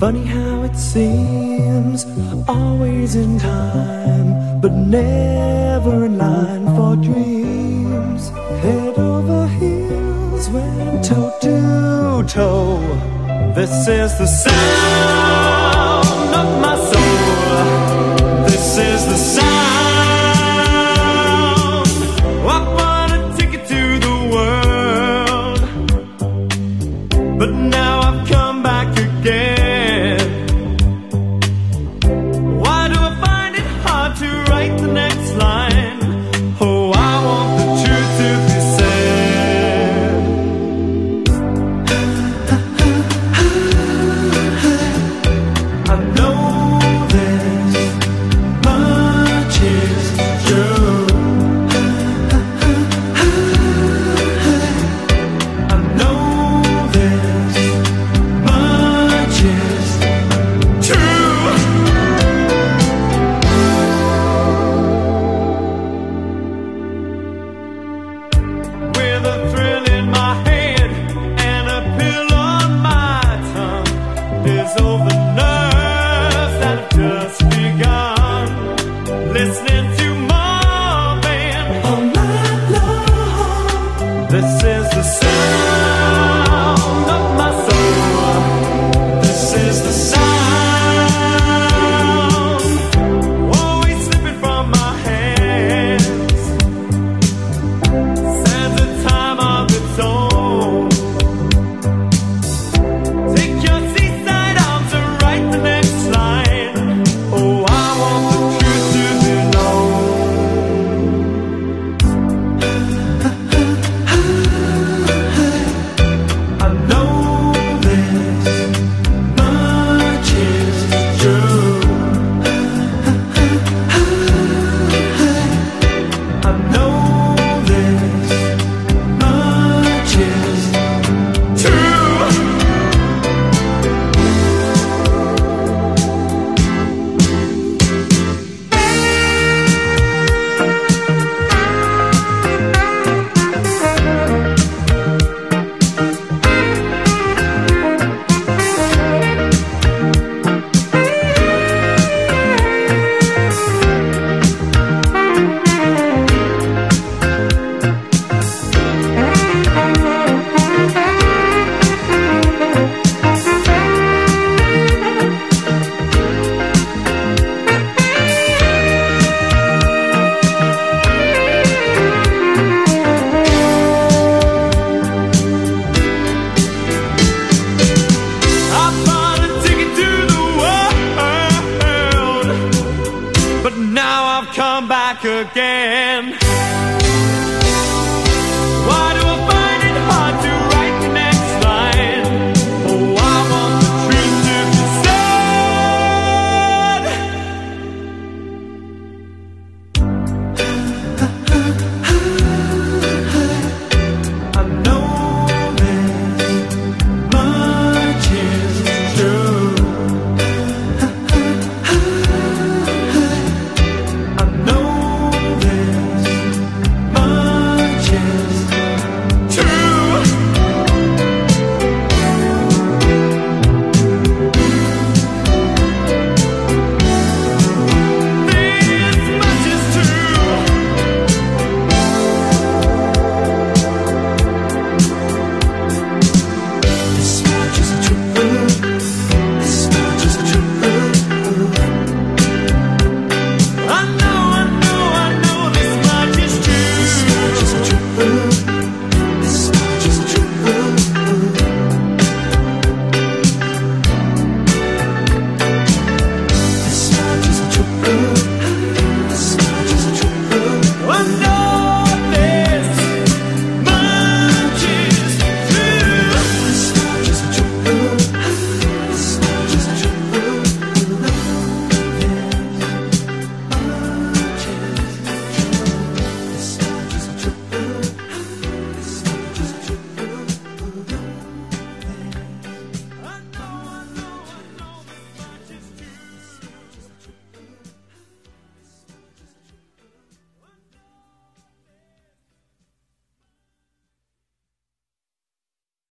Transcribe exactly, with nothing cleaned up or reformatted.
Funny how it seems, always in time, but never in line for dreams. Head over heels, went toe to toe. This is the sound of my soul. This is the sound. Now I've come back again.